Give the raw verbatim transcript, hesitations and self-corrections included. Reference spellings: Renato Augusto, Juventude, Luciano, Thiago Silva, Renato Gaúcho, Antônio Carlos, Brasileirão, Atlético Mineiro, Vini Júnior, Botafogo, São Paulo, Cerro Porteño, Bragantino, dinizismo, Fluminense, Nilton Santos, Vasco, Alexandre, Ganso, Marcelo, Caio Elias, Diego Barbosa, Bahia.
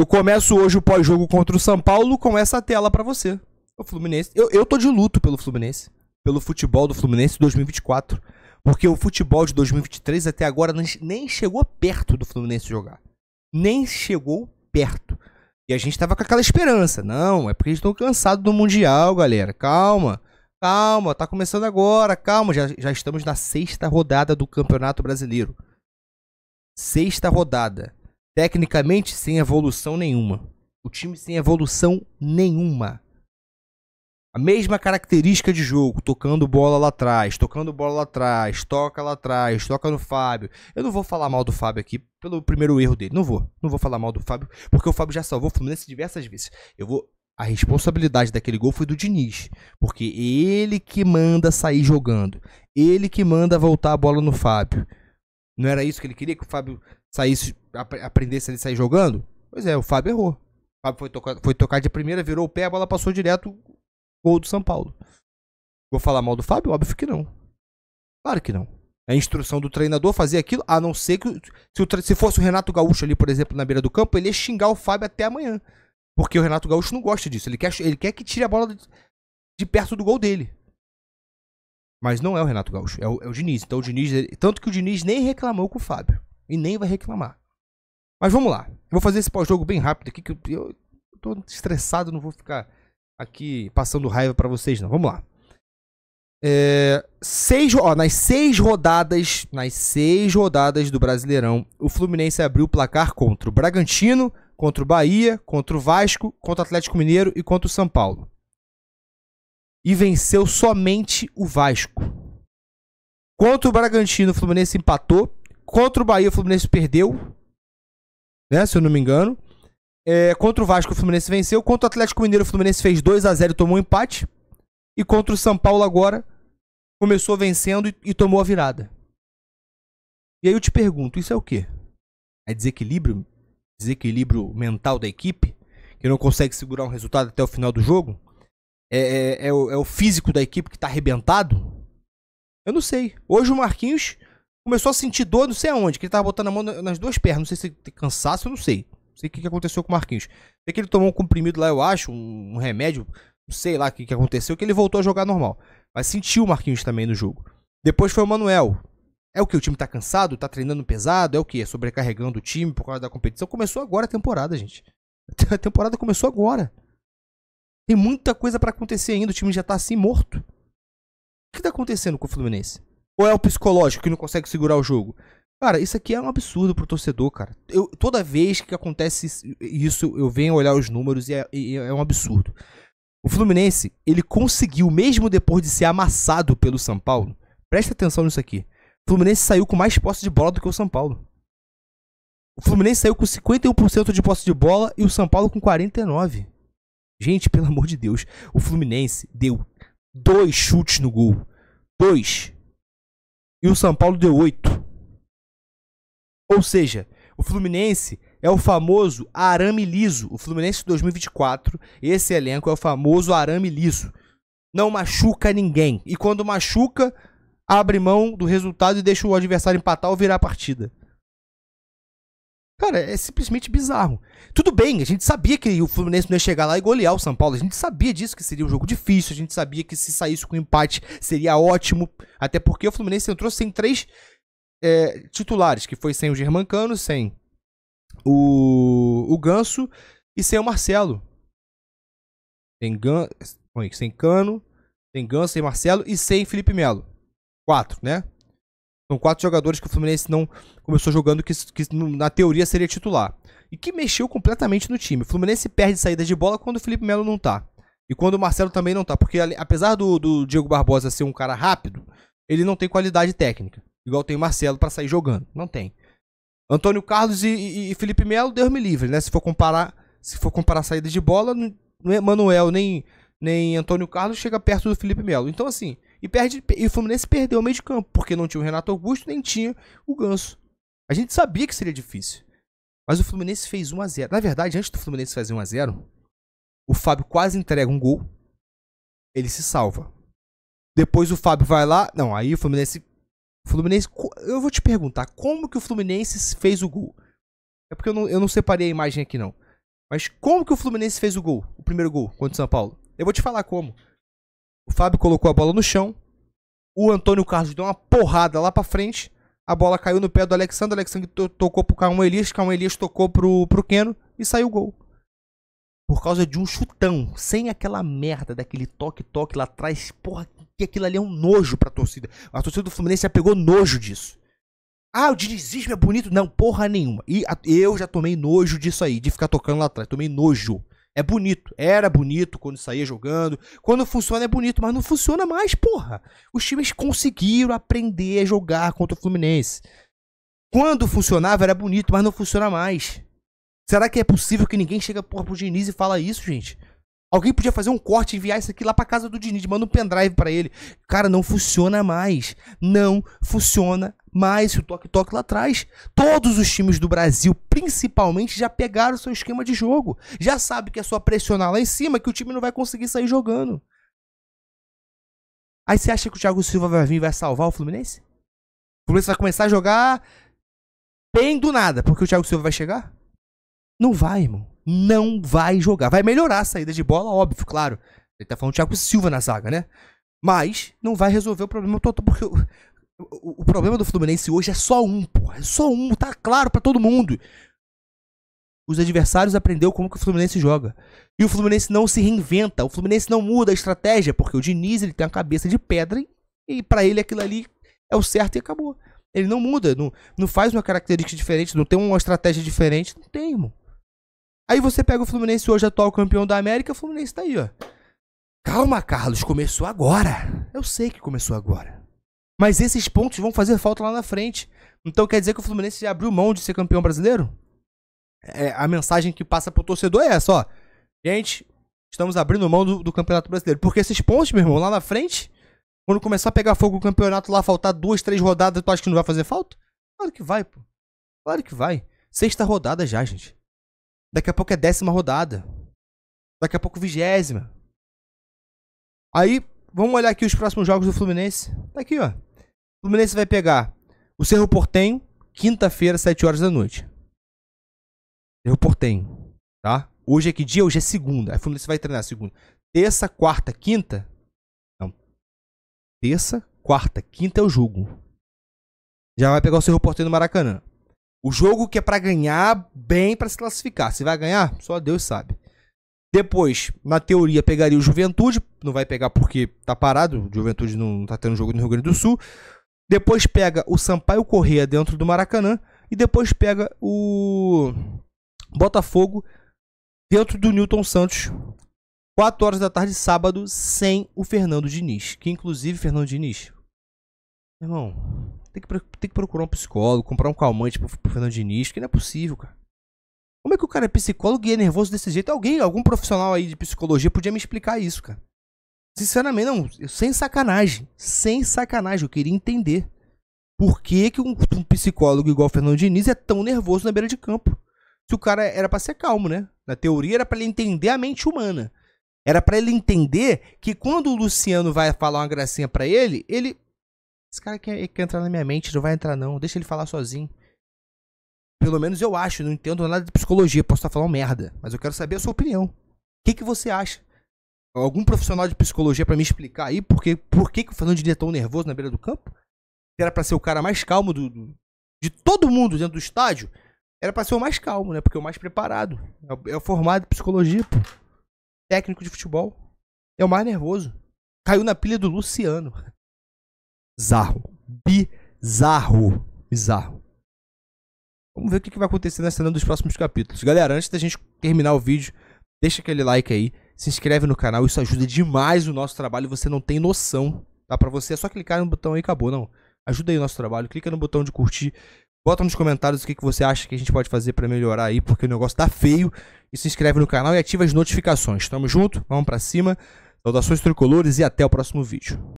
Eu começo hoje o pós-jogo contra o São Paulo com essa tela pra você. O Fluminense. Eu, eu tô de luto pelo Fluminense. Pelo futebol do Fluminense dois mil e vinte e quatro. Porque o futebol de dois mil e vinte e três até agora nem chegou perto do Fluminense jogar. Nem chegou perto. E a gente tava com aquela esperança. Não, é porque eles estão cansados do Mundial, galera. Calma, calma. Tá começando agora, calma. Já, já estamos na sexta rodada do Campeonato Brasileiro. Sexta rodada. Tecnicamente, sem evolução nenhuma. O time sem evolução nenhuma. A mesma característica de jogo. Tocando bola lá atrás, tocando bola lá atrás, toca lá atrás, toca no Fábio. Eu não vou falar mal do Fábio aqui pelo primeiro erro dele. Não vou. Não vou falar mal do Fábio, porque o Fábio já salvou o Fluminense diversas vezes. Eu vou... A responsabilidade daquele gol foi do Diniz, porque ele que manda sair jogando. Ele que manda voltar a bola no Fábio. Não era isso que ele queria? Que o Fábio saísse, aprendesse a sair jogando? Pois é, o Fábio errou. O Fábio foi tocar, foi tocar de primeira, virou o pé, a bola passou direto, gol do São Paulo. Vou falar mal do Fábio? Óbvio que não. Claro que não. É a instrução do treinador fazer aquilo, a não ser que se, o, se fosse o Renato Gaúcho ali, por exemplo, na beira do campo, ele ia xingar o Fábio até amanhã. Porque o Renato Gaúcho não gosta disso. Ele quer, ele quer que tire a bola de, de perto do gol dele. Mas não é o Renato Gaúcho, é o, é o Diniz. Então o Diniz, tanto que o Diniz nem reclamou com o Fábio. E nem vai reclamar. Mas vamos lá. Eu vou fazer esse pós-jogo bem rápido aqui, que eu, eu tô estressado, não vou ficar aqui passando raiva pra vocês, não. Vamos lá. É, seis, ó, nas seis rodadas, nas seis rodadas do Brasileirão, o Fluminense abriu o placar contra o Bragantino, contra o Bahia, contra o Vasco, contra o Atlético Mineiro e contra o São Paulo. E venceu somente o Vasco. Contra o Bragantino, o Fluminense empatou. Contra o Bahia, o Fluminense perdeu, né, se eu não me engano. É, contra o Vasco, o Fluminense venceu. Contra o Atlético Mineiro, o Fluminense fez dois a zero e tomou um empate. E contra o São Paulo agora, começou vencendo e, e tomou a virada. E aí eu te pergunto, isso é o quê? É desequilíbrio? Desequilíbrio mental da equipe? Que não consegue segurar um resultado até o final do jogo? É, é, é, o, é o físico da equipe que tá arrebentado? Eu não sei. Hoje o Marquinhos começou a sentir dor, não sei aonde, que ele tava botando a mão nas duas pernas. Não sei se cansaço, eu não sei. Não sei o que aconteceu com o Marquinhos. Sei que ele tomou um comprimido lá, eu acho, um remédio, não sei lá o que aconteceu, que ele voltou a jogar normal. Mas sentiu o Marquinhos também no jogo. Depois foi o Manuel. É o que? O time tá cansado? Tá treinando pesado? É o que? Sobrecarregando o time por causa da competição? Começou agora a temporada, gente. A temporada começou agora. Tem muita coisa pra acontecer ainda, o time já tá assim morto. O que tá acontecendo com o Fluminense? Ou é o psicológico que não consegue segurar o jogo? Cara, isso aqui é um absurdo pro torcedor, cara. Eu, toda vez que acontece isso, eu venho olhar os números e é, e é um absurdo. O Fluminense, ele conseguiu, mesmo depois de ser amassado pelo São Paulo, presta atenção nisso aqui, o Fluminense saiu com mais posse de bola do que o São Paulo. O Fluminense saiu com cinquenta e um por cento de posse de bola e o São Paulo com quarenta e nove por cento. Gente, pelo amor de Deus, o Fluminense deu dois chutes no gol. Dois. E o São Paulo deu oito. Ou seja, o Fluminense é o famoso arame liso. O Fluminense de dois mil e vinte e quatro, esse elenco é o famoso arame liso. Não machuca ninguém. E quando machuca, abre mão do resultado e deixa o adversário empatar ou virar a partida. Cara, é simplesmente bizarro. Tudo bem, a gente sabia que o Fluminense não ia chegar lá e golear o São Paulo. A gente sabia disso, que seria um jogo difícil. A gente sabia que se saísse com empate seria ótimo. Até porque o Fluminense entrou sem três é, titulares, que foi sem o Germán Cano, sem o, o Ganso e sem o Marcelo. Sem, Gan... sem Cano, sem Ganso, sem Marcelo e sem Felipe Melo. Quatro, né? São quatro jogadores que o Fluminense não começou jogando, que, que na teoria seria titular. E que mexeu completamente no time. O Fluminense perde saída de bola quando o Felipe Melo não tá. E quando o Marcelo também não tá. Porque apesar do, do Diego Barbosa ser um cara rápido, ele não tem qualidade técnica. Igual tem o Marcelo pra sair jogando. Não tem. Antônio Carlos e, e, e Felipe Melo, Deus me livre, né? Se for comparar, se for comparar saída de bola, Manuel nem, nem Antônio Carlos chega perto do Felipe Melo. Então assim... E, perde, e o Fluminense perdeu o meio de campo, porque não tinha o Renato Augusto, nem tinha o Ganso. A gente sabia que seria difícil. Mas o Fluminense fez um a zero. Na verdade, antes do Fluminense fazer um a zero, o Fábio quase entrega um gol. Ele se salva. Depois o Fábio vai lá... Não, aí o Fluminense... Fluminense, eu vou te perguntar, como que o Fluminense fez o gol? É porque eu não, eu não separei a imagem aqui, não. Mas como que o Fluminense fez o gol? O primeiro gol contra o São Paulo? Eu vou te falar como. O Fábio colocou a bola no chão. O Antônio Carlos deu uma porrada lá pra frente. A bola caiu no pé do Alexandre. O Alexandre to tocou pro Caio Elias. Caio Elias tocou pro, pro Keno. E saiu o gol. Por causa de um chutão. Sem aquela merda daquele toque-toque lá atrás. Porra, que aquilo ali é um nojo pra torcida. A torcida do Fluminense já pegou nojo disso. Ah, o dinizismo é bonito? Não, porra nenhuma. E a, eu já tomei nojo disso aí, de ficar tocando lá atrás. Tomei nojo. É bonito. Era bonito quando saía jogando. Quando funciona é bonito, mas não funciona mais, porra. Os times conseguiram aprender a jogar contra o Fluminense. Quando funcionava era bonito, mas não funciona mais. Será que é possível que ninguém chega porra, pro Diniz e fala isso, gente? Alguém podia fazer um corte e enviar isso aqui lá pra casa do Diniz. Manda um pendrive pra ele. Cara, não funciona mais. Não funciona mais o toque-toque lá atrás. Todos os times do Brasil, principalmente, já pegaram seu esquema de jogo. Já sabe que é só pressionar lá em cima que o time não vai conseguir sair jogando. Aí você acha que o Thiago Silva vai vir e vai salvar o Fluminense? O Fluminense vai começar a jogar bem do nada. Porque o Thiago Silva vai chegar? Não vai, irmão. Não vai jogar. Vai melhorar a saída de bola, óbvio, claro. Ele tá falando Thiago Silva na zaga, né? Mas não vai resolver o problema total, porque o, o, o problema do Fluminense hoje é só um, porra. É só um, tá claro pra todo mundo. Os adversários aprenderam como que o Fluminense joga. E o Fluminense não se reinventa, o Fluminense não muda a estratégia, porque o Diniz, ele tem a cabeça de pedra e pra ele aquilo ali é o certo e acabou. Ele não muda, não, não faz uma característica diferente, não tem uma estratégia diferente, não tem, irmão. Aí você pega o Fluminense hoje, atual campeão da América, o Fluminense tá aí, ó. Calma, Carlos, começou agora. Eu sei que começou agora. Mas esses pontos vão fazer falta lá na frente. Então quer dizer que o Fluminense já abriu mão de ser campeão brasileiro? É, a mensagem que passa pro torcedor é essa, ó. Gente, estamos abrindo mão do, do Campeonato Brasileiro. Porque esses pontos, meu irmão, lá na frente, quando começar a pegar fogo o campeonato lá, faltar duas, três rodadas, tu acha que não vai fazer falta? Claro que vai, pô. Claro que vai. Sexta rodada já, gente. Daqui a pouco é décima rodada. Daqui a pouco vigésima. Aí, vamos olhar aqui os próximos jogos do Fluminense. Tá aqui, ó. O Fluminense vai pegar o Cerro Porteño, quinta-feira, sete horas da noite. Cerro Porteño, tá? Hoje é que dia? Hoje é segunda. Aí o Fluminense vai treinar segunda. Terça, quarta, quinta? Não. Terça, quarta, quinta é o jogo. Já vai pegar o Cerro Porteño no Maracanã. O jogo que é pra ganhar bem pra se classificar. Se vai ganhar, só Deus sabe. Depois, na teoria, pegaria o Juventude. Não vai pegar porque tá parado. O Juventude não tá tendo jogo no Rio Grande do Sul. Depois pega o Sampaio Corrêa dentro do Maracanã. E depois pega o Botafogo dentro do Nilton Santos. quatro horas da tarde, sábado, sem o Fernando Diniz. Que inclusive, Fernando Diniz... Irmão... Tem que, tem que procurar um psicólogo, comprar um calmante pro, pro Fernando Diniz, que não é possível, cara. Como é que o cara é psicólogo e é nervoso desse jeito? Alguém, algum profissional aí de psicologia podia me explicar isso, cara. Sinceramente, não. Sem sacanagem. Sem sacanagem. Eu queria entender por que, que um, um psicólogo igual o Fernando Diniz é tão nervoso na beira de campo. Se o cara era pra ser calmo, né? Na teoria era pra ele entender a mente humana. Era pra ele entender que quando o Luciano vai falar uma gracinha pra ele, ele... Esse cara quer, quer entrar na minha mente, não vai entrar não. Deixa ele falar sozinho. Pelo menos eu acho, não entendo nada de psicologia. Posso estar falando merda, mas eu quero saber a sua opinião. O que, que você acha? Algum profissional de psicologia pra me explicar aí por que, por que, que o Fernando Diniz é tão nervoso na beira do campo? Era pra ser o cara mais calmo do, do, de todo mundo dentro do estádio. Era pra ser o mais calmo, né? Porque é o mais preparado. É o, é o formado em psicologia, pô. Técnico de futebol. É o mais nervoso. Caiu na pilha do Luciano. Bizarro, bizarro, bizarro. Vamos ver o que vai acontecer na cena dos próximos capítulos. Galera, antes da gente terminar o vídeo, deixa aquele like aí, se inscreve no canal, isso ajuda demais o nosso trabalho, você não tem noção, tá? Pra você é só clicar no botão aí e acabou, não. Ajuda aí o nosso trabalho, clica no botão de curtir, bota nos comentários o que você acha que a gente pode fazer pra melhorar aí, porque o negócio tá feio. E se inscreve no canal e ativa as notificações. Tamo junto, vamos pra cima, saudações tricolores e até o próximo vídeo.